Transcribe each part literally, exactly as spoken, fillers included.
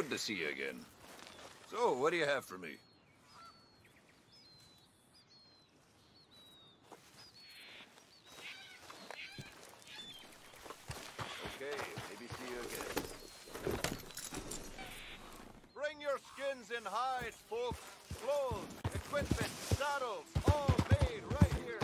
Good to see you again. So, what do you have for me? Okay, maybe see you again. Bring your skins and hides, folks. Clothes, equipment, saddles, all made right here.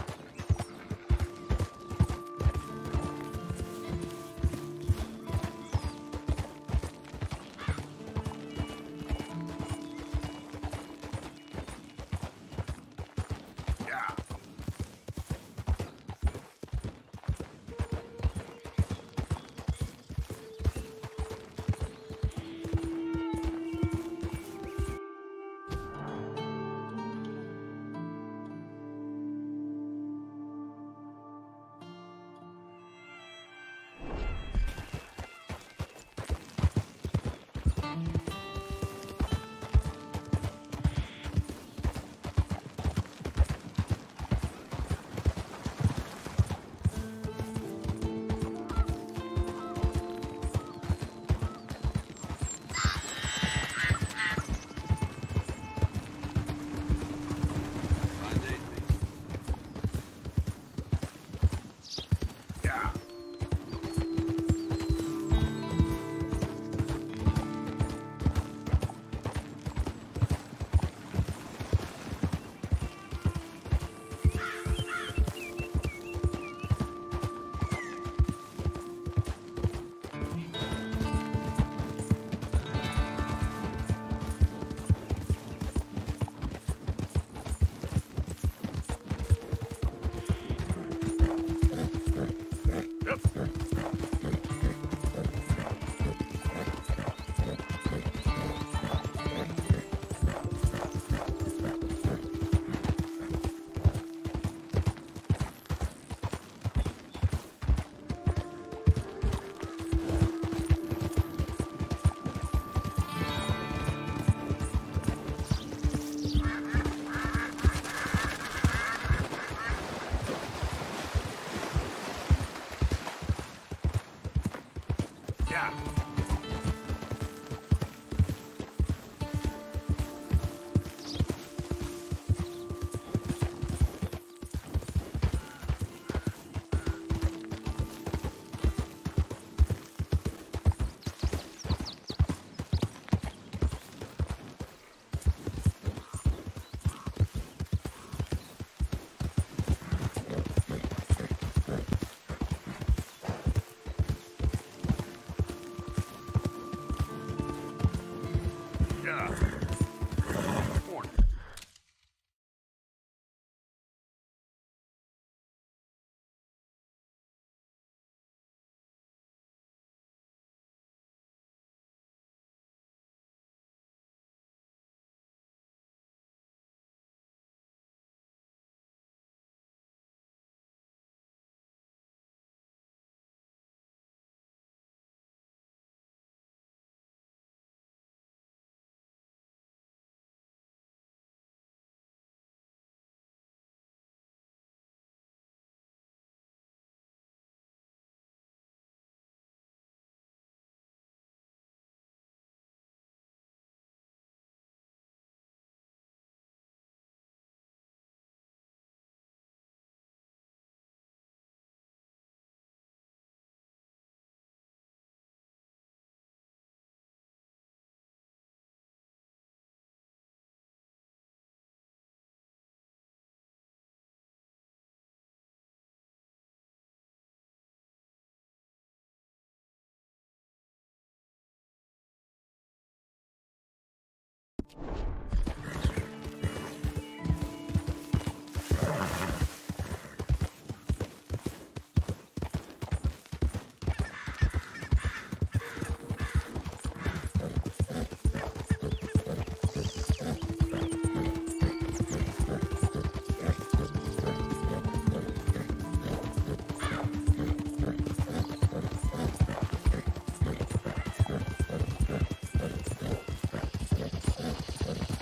Thank you.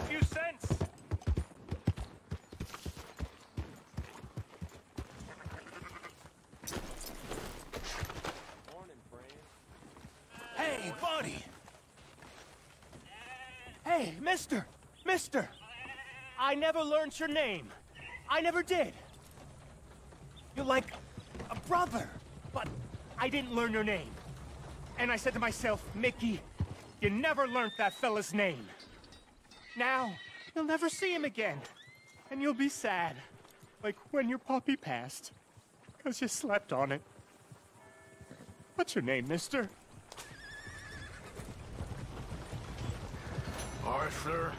a few cents. Hey, buddy. Hey, mister, mister. I never learned your name. I never did. You're like a brother, but I didn't learn your name. And I said to myself, Mickey, you never learned that fella's name. Now, you'll never see him again. And you'll be sad, like when your puppy passed, because you slept on it. What's your name, mister? Arthur.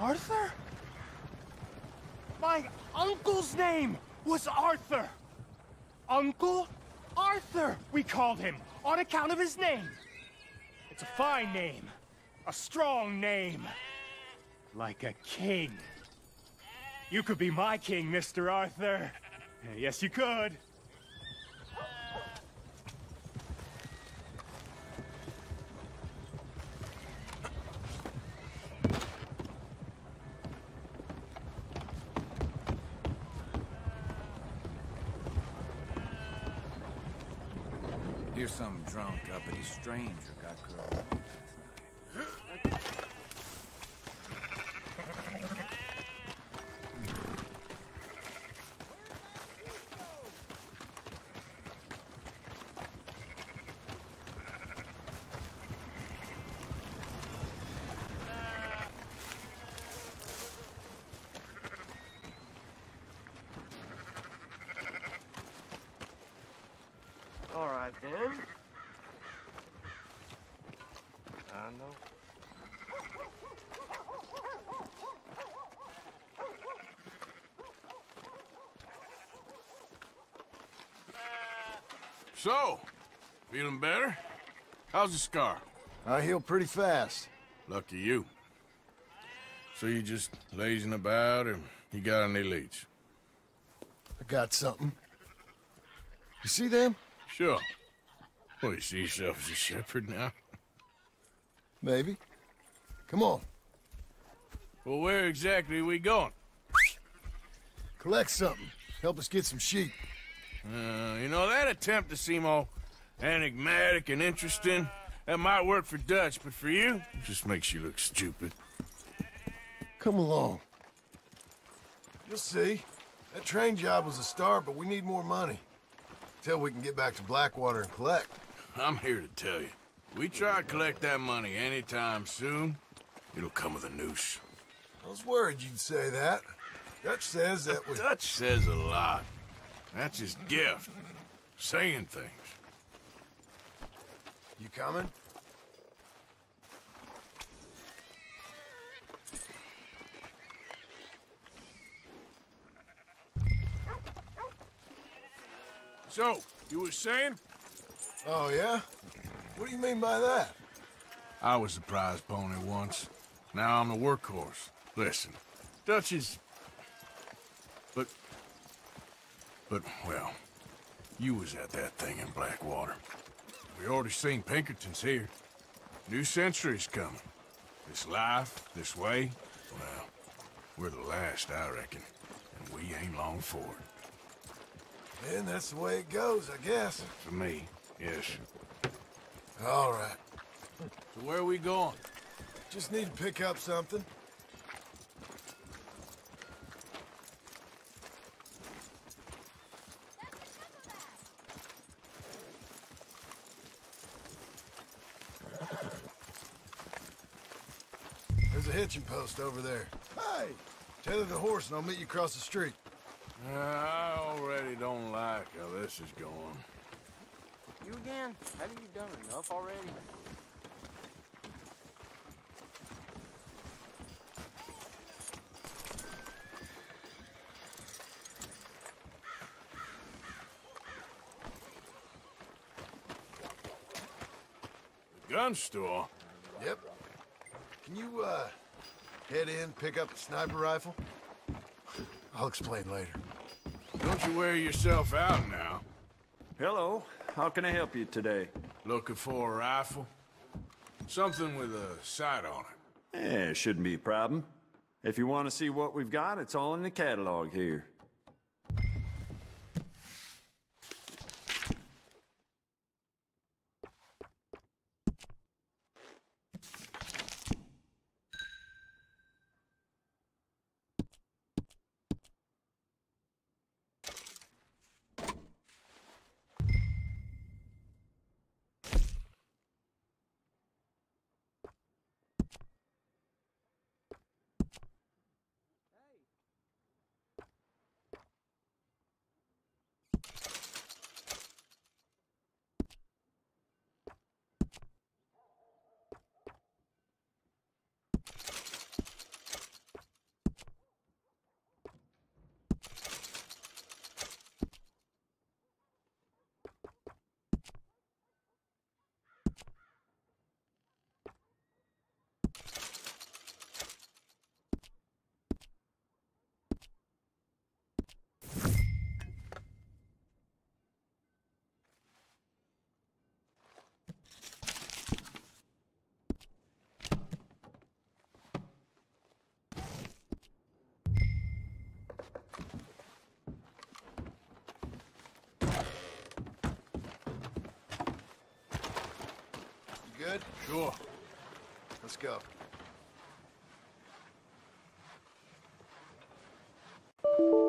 Arthur? My uncle's name was Arthur. Uncle Arthur, we called him, on account of his name. It's a fine name, a strong name, like a king. You could be my king, Mister Arthur. Yes, you could. Here's some drunk, uppity stranger got curled up tonight. All right, then. I know. So, feeling better? How's the scar? I heal pretty fast. Lucky you. So you just lazing about, or you got any leads? I got something. You see them? Sure. Well, you see yourself as a shepherd now? Maybe. Come on. Well, where exactly are we going? Collect something. Help us get some sheep. Uh, you know, that attempt to seem all enigmatic and interesting, that might work for Dutch, but for you, it just makes you look stupid. Come along. You'll see. That train job was a start, but we need more money. Until we can get back to Blackwater and collect. I'm here to tell you, we try to collect that money anytime soon, it'll come with a noose. I was worried you'd say that. Dutch says that we... Dutch says a lot. That's his gift. Saying things. You coming? So, you were saying? Oh, yeah? What do you mean by that? I was the prize pony once. Now I'm the workhorse. Listen, Dutch is... But... But, well, you was at that thing in Blackwater. We already seen Pinkerton's here. New century's coming. This life, this way, well, we're the last, I reckon. And we ain't long for it. Then that's the way it goes, I guess. For me, yes. All right. So where are we going? Just need to pick up something. There's a hitching post over there. Hey! Tether the horse and I'll meet you across the street. Uh, I already don't like how this is going. You again? Haven't you done enough already? The gun store? Yep. Can you, uh, head in, pick up a sniper rifle? I'll explain later. Don't you wear yourself out now. Hello. How can I help you today? Looking for a rifle? Something with a sight on it. Yeah, it shouldn't be a problem. If you want to see what we've got, it's all in the catalog here. Good? Sure. Let's go.